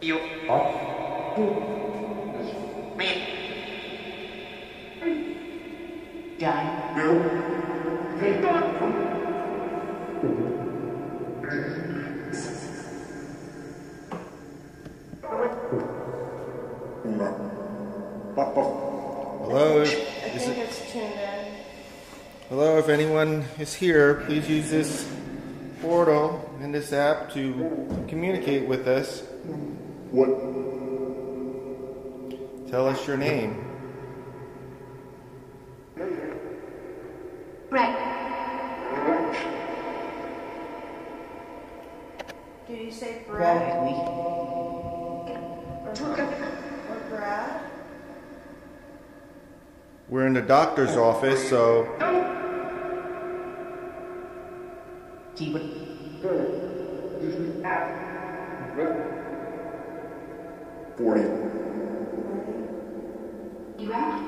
You are me. Hello? Hello, if anyone is here, please use this portal and this app to communicate with us. What? Tell us your name. Brett. Did you say Brett? Or Brad? We're in the doctor's office, so... You out?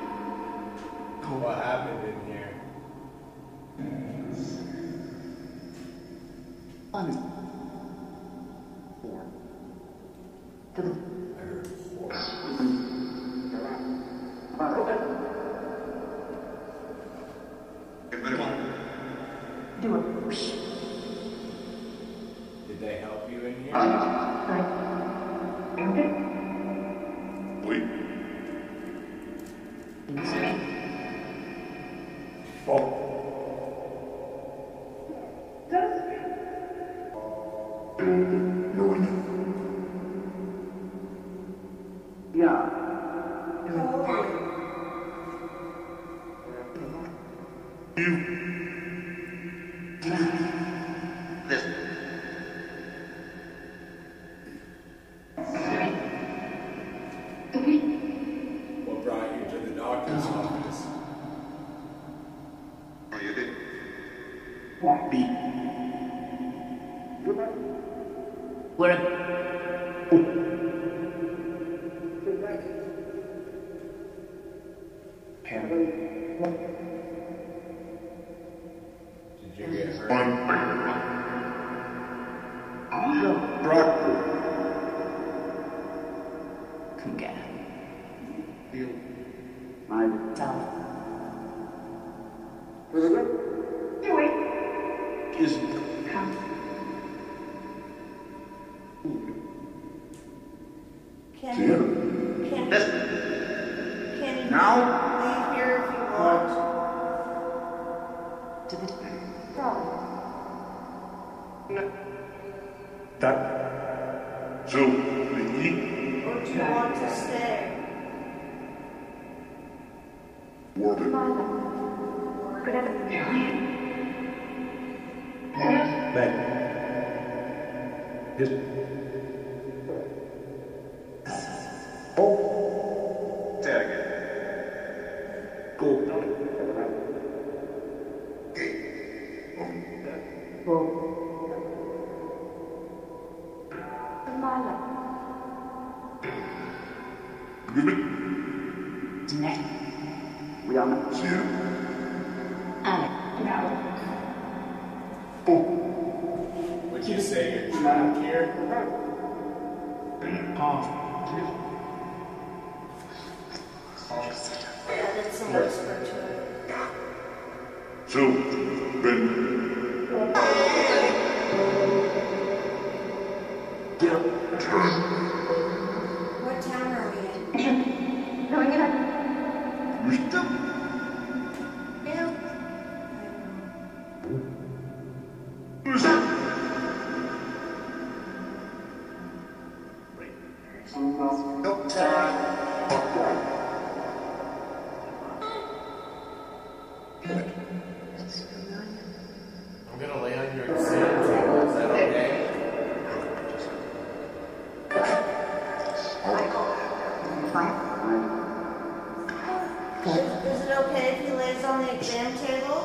What happened in here? Did they help you in here? What brought you to the doctor's office? Oh, you did? What? Did you get hurt? Come get him. Can you now leave here if you want? To the problem. No. That. So, or do you want to stay? Would you say you're trapped here? What town are we in? No, I'm going to lay on your exam table. Is that okay? Is it okay if he lays on the exam table?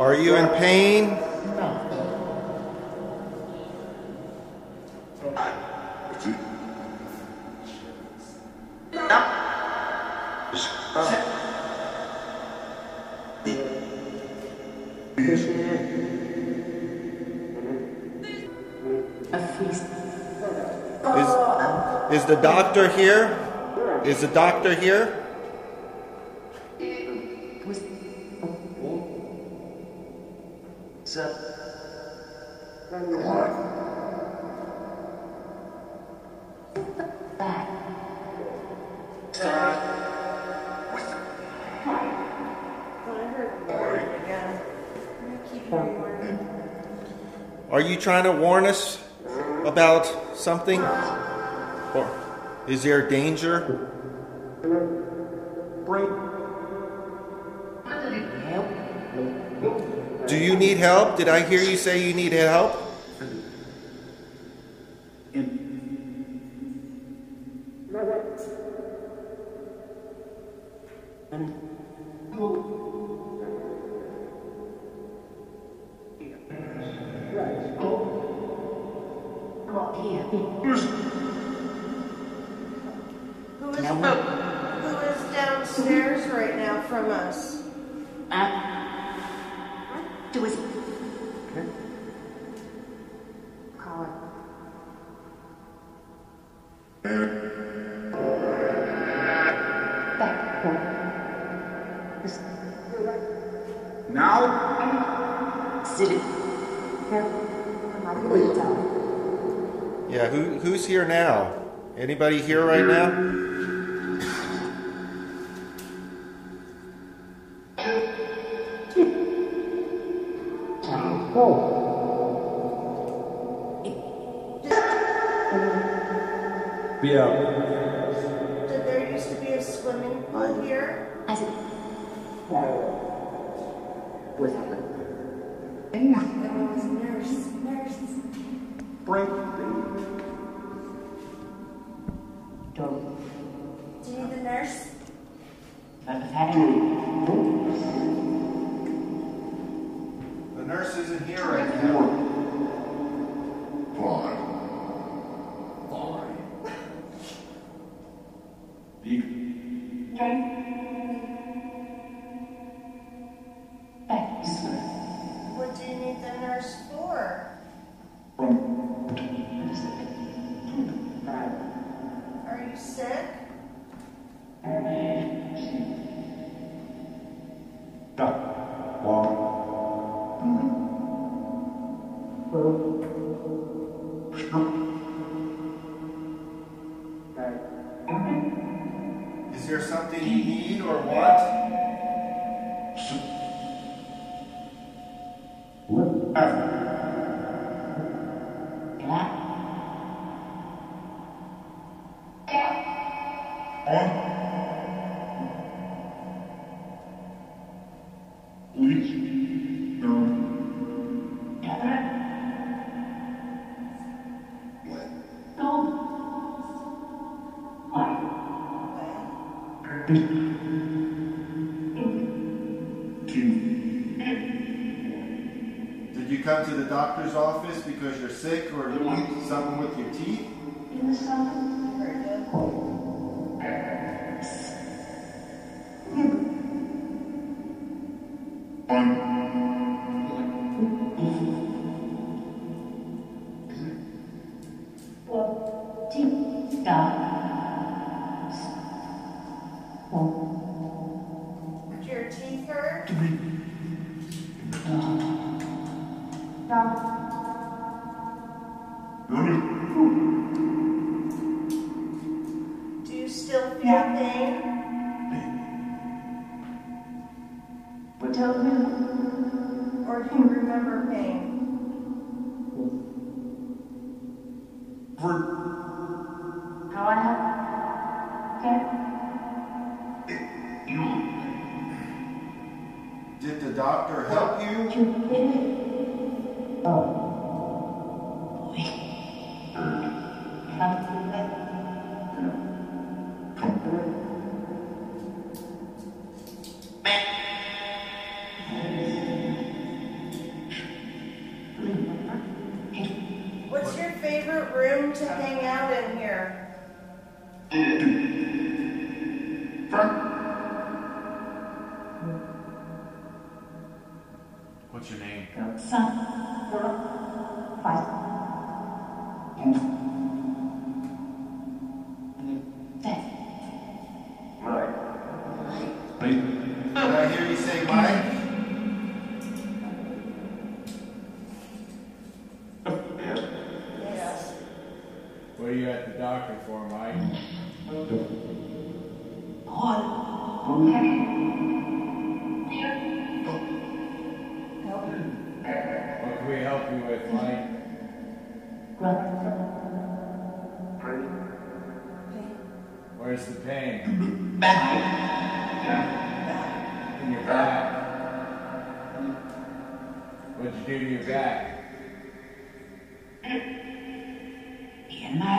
Are you in pain? No. Is the doctor here? Is the doctor here? Are you trying to warn us about something? Or is there danger? Do you need help? Did I hear you say you need help? Yeah, who's here now? Anybody here right now? Yeah. Did there used to be a swimming pool here? I said, what happened? There was nurses. Do you need a nurse? The nurse isn't here right now. What do you need the nurse for? Are you sick? Is there something you need or want? Did you come to the doctor's office because you're sick or you need something with your teeth? Or do you remember pain? How I have? Did the doctor help you? Oh. To hang out in here. What's your name? Did I hear you say Mike? Yes. What are you at the doctor for, Mike? What can we help you with, Mike? Where's the pain? Back. In your back. What'd you do to your back? In my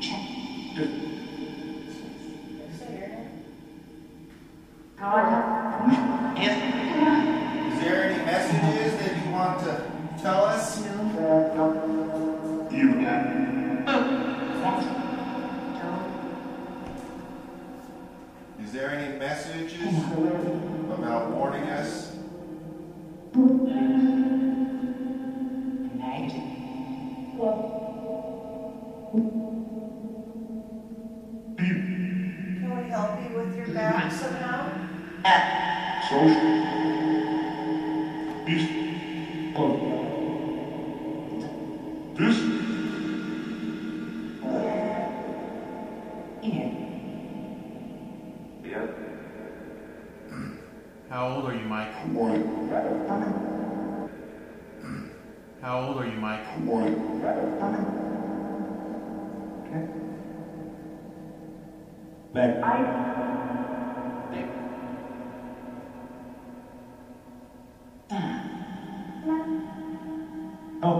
chest. Is there any messages that you want to tell us? No. You got it. Is there any messages about warning us? Can we help you with your back somehow? How old are you, Mike? How old are you, Mike? Okay. Oh.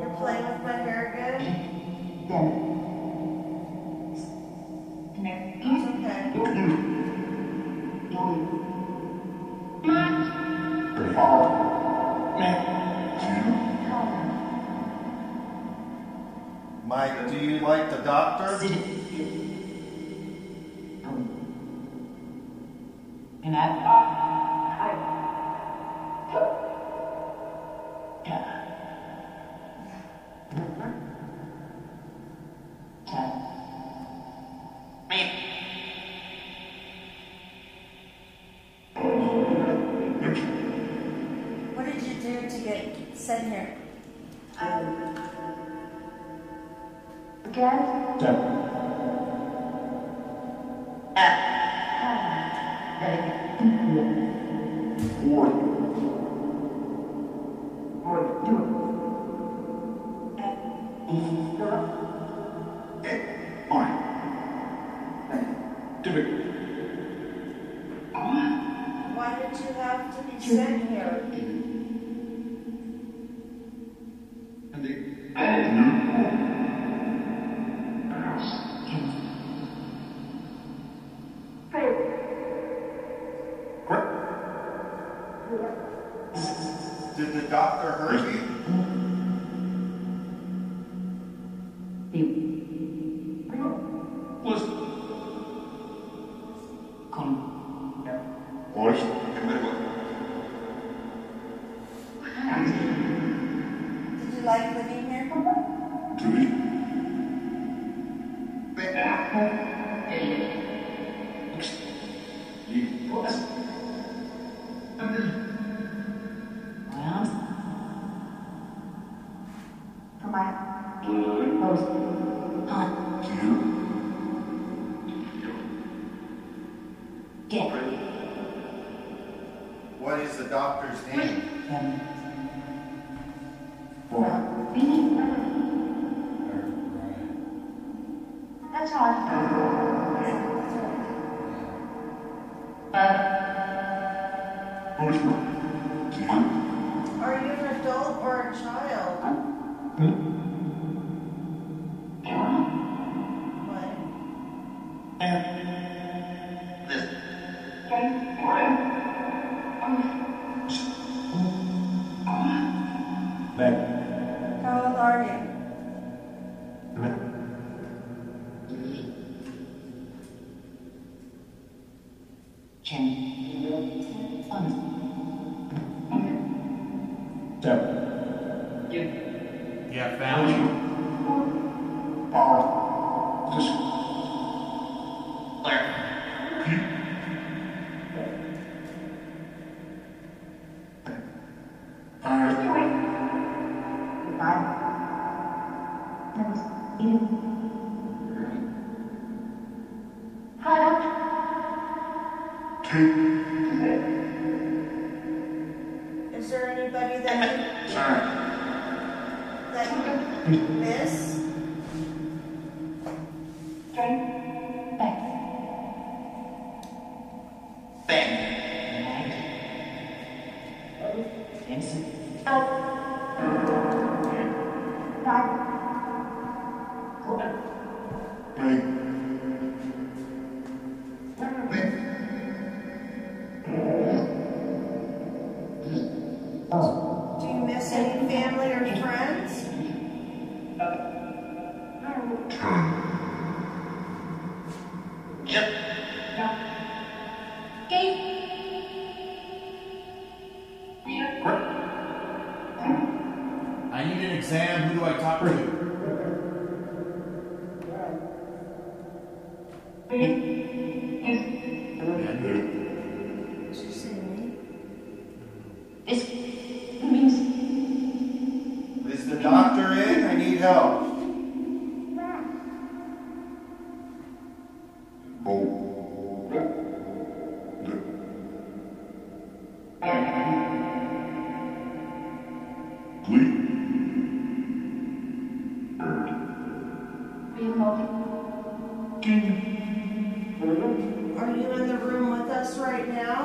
You're playing with my hair again? Yeah. Okay. Mike, do you like the doctor? And what did you do to get sent here? Again? Why did you have to be sent here? Did the doctor hurt you? Did you like living here? What is the doctor's name? That's all. Are you an adult or a child? How old are you? Yeah. Yeah. Yeah, family. Claire. Is there anybody that you miss? Do you miss any family or friends? Yep. I need an exam. Who do I talk to? She said me. Is the doctor in? I need help. Are you in the room with us right now?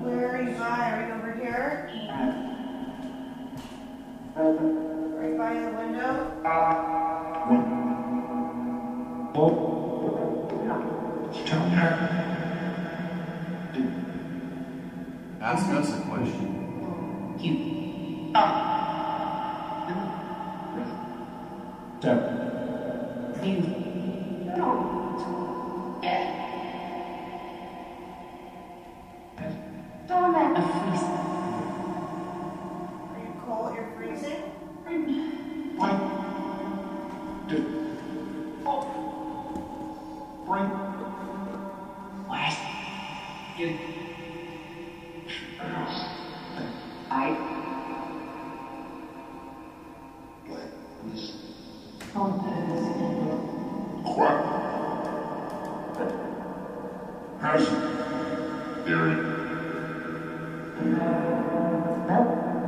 Where are you by? Are you over here? Are you by the window? Ask us a question. You.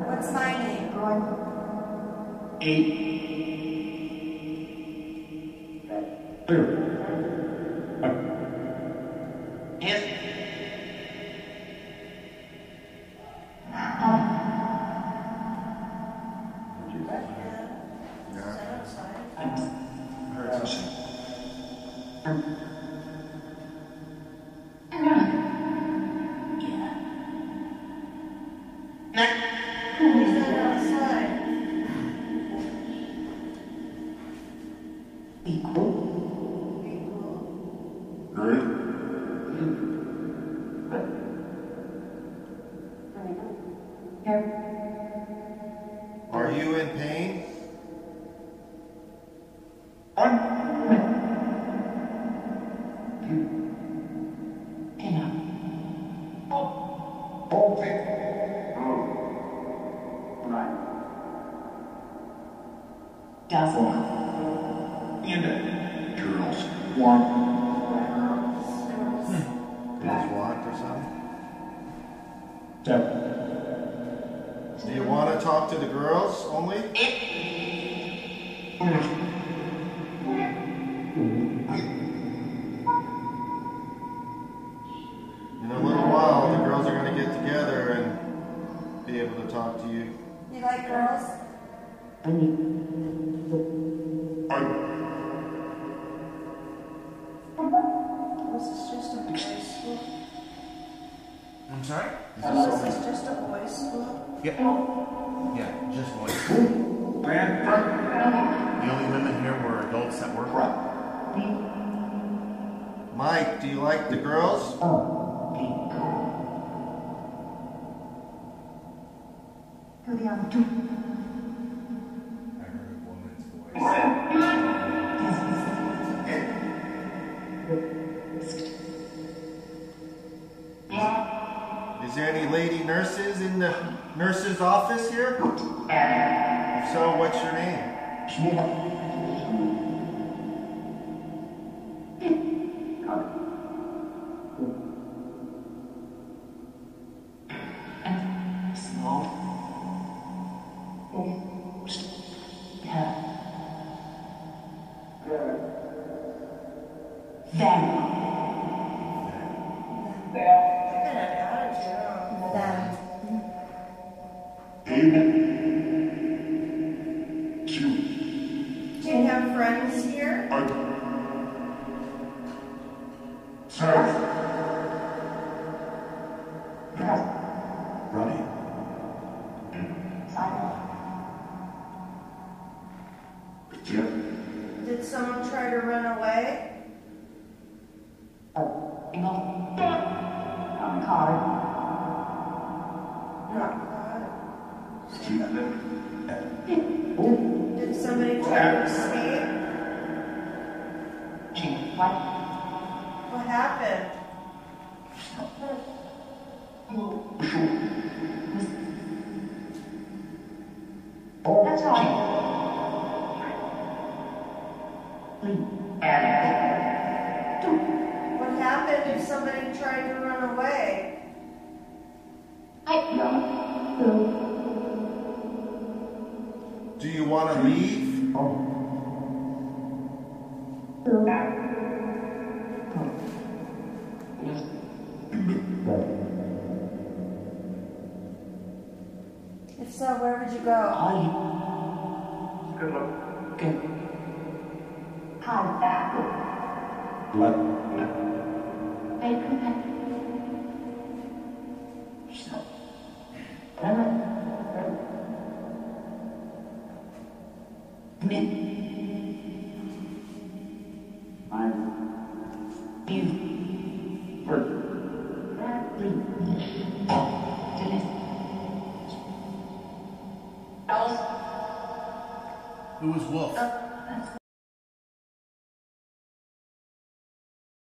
What's my name? Are you in pain? Do you want to talk to the girls only? In a little while, the girls are going to get together and be able to talk to you. You like girls? Was this just a boys' school? I'm sorry? Was this just a boys' school? Yeah. Yeah, just boys. The only women here were adults that work. Mike, do you like the girls? I heard a woman's voice. Is there any lady nurses in the nurse's office here? If so, what's your name? It was Wolf.